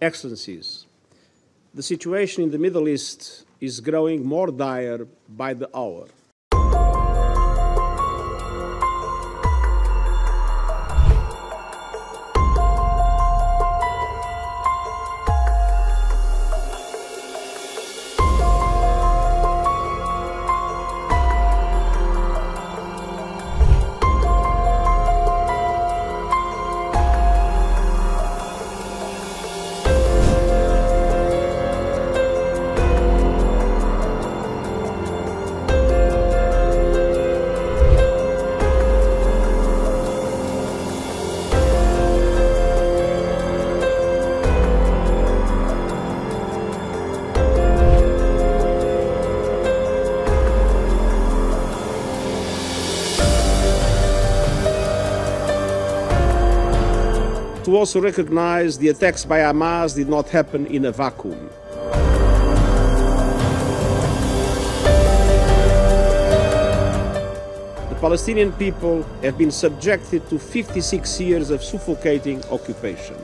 Excellencies, the situation in the Middle East is growing more dire by the hour. To also recognize the attacks by Hamas did not happen in a vacuum. The Palestinian people have been subjected to 56 years of suffocating occupation.